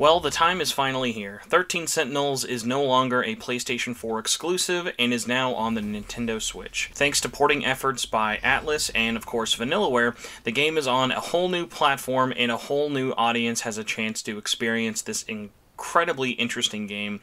Well, the time is finally here. 13 Sentinels is no longer a PlayStation 4 exclusive and is now on the Nintendo Switch. Thanks to porting efforts by Atlus and, of course, Vanillaware, the game is on a whole new platform and a whole new audience has a chance to experience this incredibly interesting game.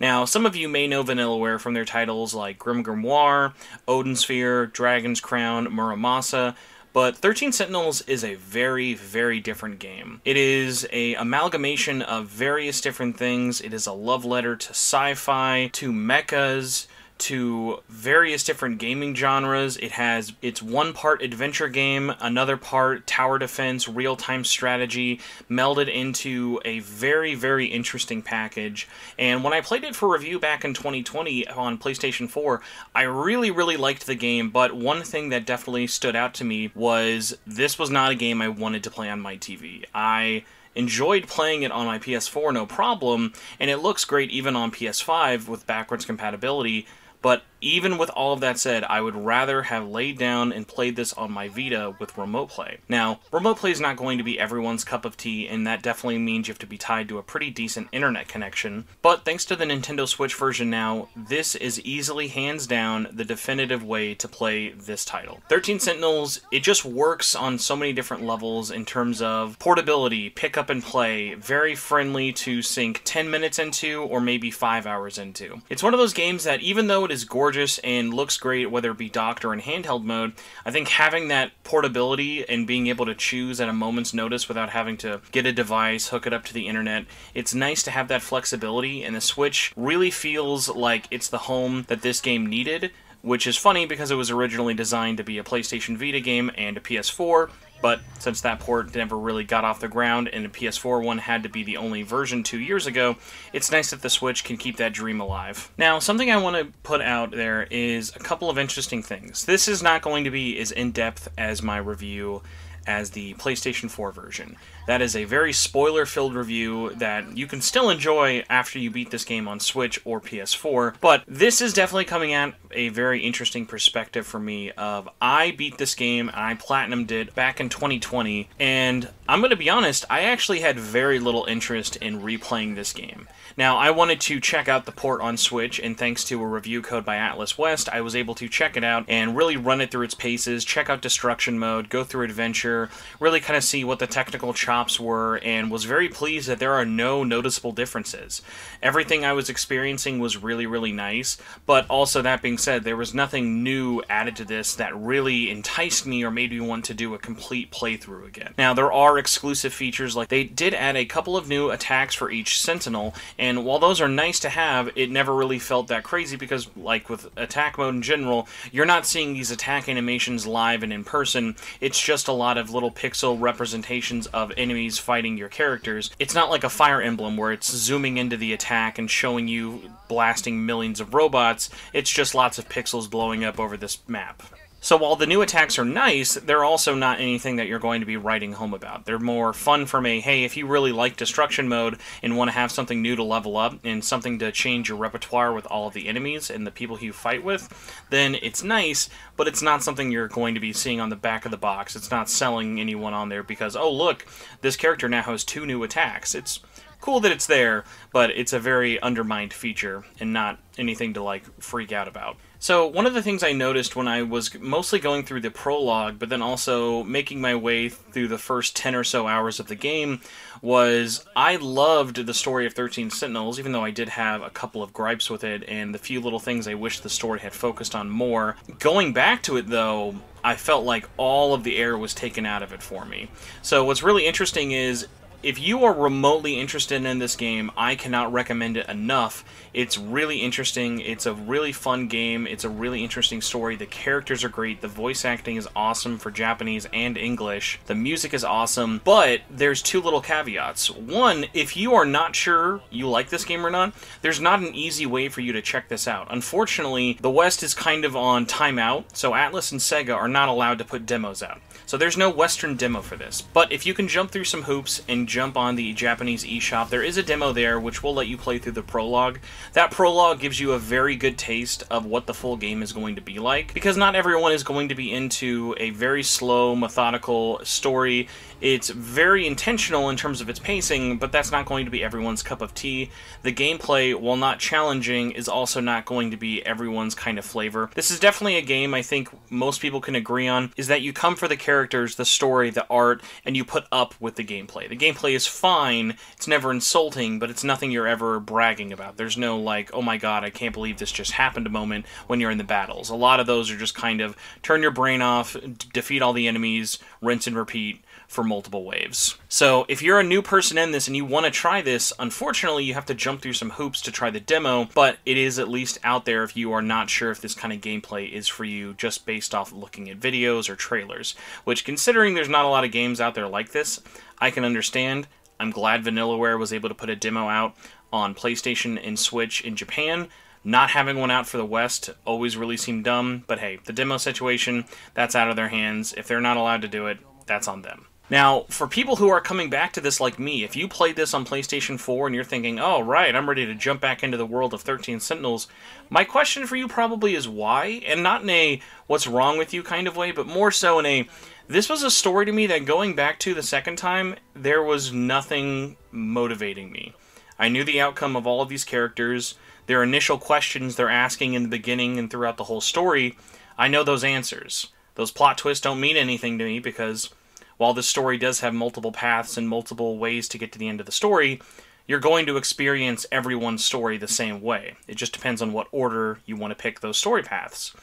Now, some of you may know Vanillaware from their titles like Grim Grimoire, Odin Sphere, Dragon's Crown, Muramasa, but 13 Sentinels is a very, very different game. It is an amalgamation of various different things. It is a love letter to sci-fi, to mechas, to various different gaming genres. It has its one part adventure game, another part tower defense, real-time strategy, melded into a very, very interesting package. And when I played it for review back in 2020 on PlayStation 4, I really, really liked the game, but one thing that definitely stood out to me was this was not a game I wanted to play on my TV. I enjoyed playing it on my PS4, no problem, and it looks great even on PS5 with backwards compatibility, but even with all of that said, I would rather have laid down and played this on my Vita with remote play. Now, remote play is not going to be everyone's cup of tea, and that definitely means you have to be tied to a pretty decent internet connection, but thanks to the Nintendo Switch version now, this is easily, hands down, the definitive way to play this title. 13 Sentinels, it just works on so many different levels in terms of portability, pick up and play, very friendly to sink 10 minutes into or maybe 5 hours into. It's one of those games that even though it is gorgeous and looks great, whether it be docked or in handheld mode, I think having that portability and being able to choose at a moment's notice without having to get a device, hook it up to the internet, it's nice to have that flexibility, and the Switch really feels like it's the home that this game needed, which is funny because it was originally designed to be a PlayStation Vita game and a PS4, but since that port never really got off the ground and the PS4 one had to be the only version 2 years ago, it's nice that the Switch can keep that dream alive. Now, something I want to put out there is a couple of interesting things. This is not going to be as in-depth as my review as the PlayStation 4 version. That is a very spoiler-filled review that you can still enjoy after you beat this game on Switch or PS4, but this is definitely coming at a very interesting perspective for me of, I beat this game, and I platinumed it back in 2020, and I'm gonna be honest, I actually had very little interest in replaying this game. Now, I wanted to check out the port on Switch, and thanks to a review code by Atlus West, I was able to check it out and really run it through its paces, check out destruction mode, go through adventure, really kind of see what the technical chops were, and was very pleased that there are no noticeable differences. Everything I was experiencing was really, really nice, but also that being said, there was nothing new added to this that really enticed me or made me want to do a complete playthrough again. Now, there are exclusive features, like they did add a couple of new attacks for each Sentinel, and while those are nice to have, it never really felt that crazy because, like with attack mode in general, you're not seeing these attack animations live and in person, it's just a lot of little pixel representations of enemies fighting your characters. It's not like a Fire Emblem where it's zooming into the attack and showing you blasting millions of robots. It's just lots of pixels blowing up over this map. So while the new attacks are nice, they're also not anything that you're going to be writing home about. They're more fun from a, hey, if you really like destruction mode and want to have something new to level up and something to change your repertoire with all of the enemies and the people you fight with, then it's nice, but it's not something you're going to be seeing on the back of the box. It's not selling anyone on there because, oh, look, this character now has 2 new attacks. It's cool that it's there, but it's a very undermined feature and not anything to, like, freak out about. So one of the things I noticed when I was mostly going through the prologue, but then also making my way through the first 10 or so hours of the game, was I loved the story of 13 Sentinels, even though I did have a couple of gripes with it and the few little things I wish the story had focused on more. Going back to it, though, I felt like all of the air was taken out of it for me. So what's really interesting is, if you are remotely interested in this game, I cannot recommend it enough. It's really interesting, it's a really fun game, it's a really interesting story, the characters are great, the voice acting is awesome for Japanese and English, the music is awesome, but there's 2 little caveats. One, if you are not sure you like this game or not, there's not an easy way for you to check this out. Unfortunately, the West is kind of on timeout, so Atlus and Sega are not allowed to put demos out. So there's no Western demo for this, but if you can jump through some hoops and jump on the Japanese eShop, there is a demo there which will let you play through the prologue. That prologue gives you a very good taste of what the full game is going to be like, because not everyone is going to be into a very slow, methodical story It's very intentional in terms of its pacing, but that's not going to be everyone's cup of tea. The gameplay, while not challenging, is also not going to be everyone's kind of flavor. This is definitely a game I think most people can agree on, is that you come for the characters, the story, the art, and you put up with the gameplay. The gameplay is fine, it's never insulting, but it's nothing you're ever bragging about. There's no like, oh my god, I can't believe this just happened moment when you're in the battles. A lot of those are just kind of turn your brain off, defeat all the enemies, rinse and repeat for multiple waves. So if you're a new person in this and you want to try this, unfortunately you have to jump through some hoops to try the demo, but it is at least out there if you are not sure if this kind of gameplay is for you just based off looking at videos or trailers, which considering there's not a lot of games out there like this, I can understand. I'm glad Vanillaware was able to put a demo out on PlayStation and Switch in Japan. Not having one out for the West always really seemed dumb, but hey, the demo situation, that's out of their hands. If they're not allowed to do it, that's on them. Now, for people who are coming back to this like me, if you played this on PlayStation 4 and you're thinking, oh, right, I'm ready to jump back into the world of 13 Sentinels, my question for you probably is why? And not in a what's wrong with you kind of way, but more so in a, this was a story to me that going back to the second time, there was nothing motivating me. I knew the outcome of all of these characters, their initial questions they're asking in the beginning and throughout the whole story. I know those answers. Those plot twists don't mean anything to me because while this story does have multiple paths and multiple ways to get to the end of the story, you're going to experience everyone's story the same way. It just depends on what order you want to pick those story paths.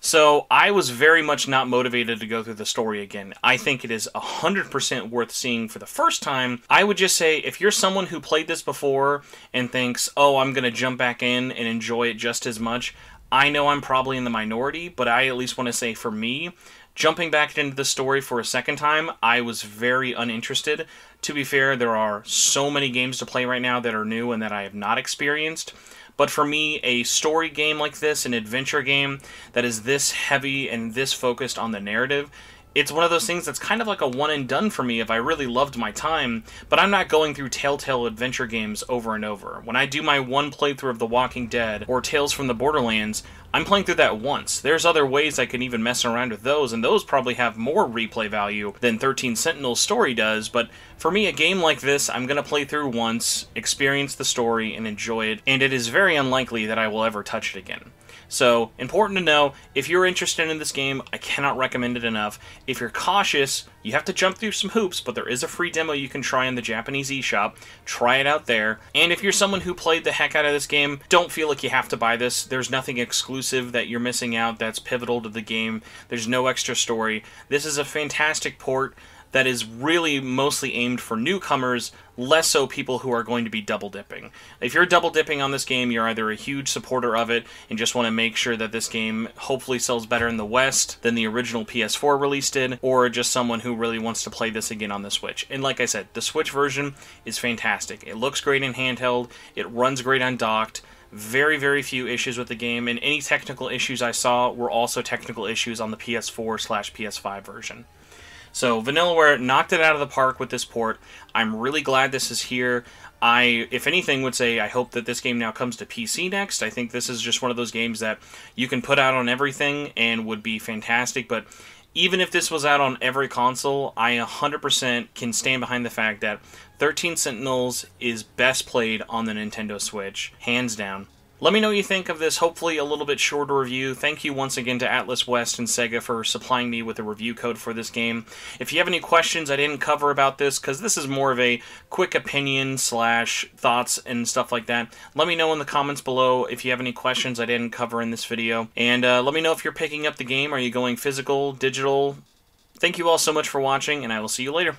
So I was very much not motivated to go through the story again. I think it is 100% worth seeing for the first time. I would just say if you're someone who played this before and thinks, oh, I'm going to jump back in and enjoy it just as much, I know I'm probably in the minority, but I at least want to say for me, jumping back into the story for a second time, I was very uninterested. To be fair, there are so many games to play right now that are new and that I have not experienced. But for me, a story game like this, an adventure game that is this heavy and this focused on the narrative, it's one of those things that's kind of like a one and done for me if I really loved my time, but I'm not going through Telltale adventure games over and over. When I do my one playthrough of The Walking Dead or Tales from the Borderlands, I'm playing through that once. There's other ways I can even mess around with those, and those probably have more replay value than 13 Sentinels story does, but for me, a game like this, I'm going to play through once, experience the story, and enjoy it, and it is very unlikely that I will ever touch it again. So, important to know, if you're interested in this game, I cannot recommend it enough. If you're cautious, you have to jump through some hoops, but there is a free demo you can try in the Japanese eShop. Try it out there. And if you're someone who played the heck out of this game, don't feel like you have to buy this. There's nothing exclusive that you're missing out that's pivotal to the game. There's no extra story. This is a fantastic port that is really mostly aimed for newcomers, less so people who are going to be double dipping. If you're double dipping on this game, you're either a huge supporter of it and just want to make sure that this game hopefully sells better in the West than the original PS4 release did, or just someone who really wants to play this again on the Switch. And like I said, the Switch version is fantastic. It looks great in handheld, it runs great on docked, very, very few issues with the game, and any technical issues I saw were also technical issues on the PS4/PS5 version. So Vanillaware knocked it out of the park with this port. I'm really glad this is here. I, if anything, would say I hope that this game now comes to PC next. I think this is just one of those games that you can put out on everything and would be fantastic, but even if this was out on every console, I 100% can stand behind the fact that 13 Sentinels is best played on the Nintendo Switch, hands down. Let me know what you think of this, hopefully a little bit shorter review. Thank you once again to Atlus West and Sega for supplying me with a review code for this game. If you have any questions I didn't cover about this, because this is more of a quick opinion slash thoughts and stuff like that, let me know in the comments below if you have any questions I didn't cover in this video. And let me know if you're picking up the game. Are you going physical, digital? Thank you all so much for watching, and I will see you later.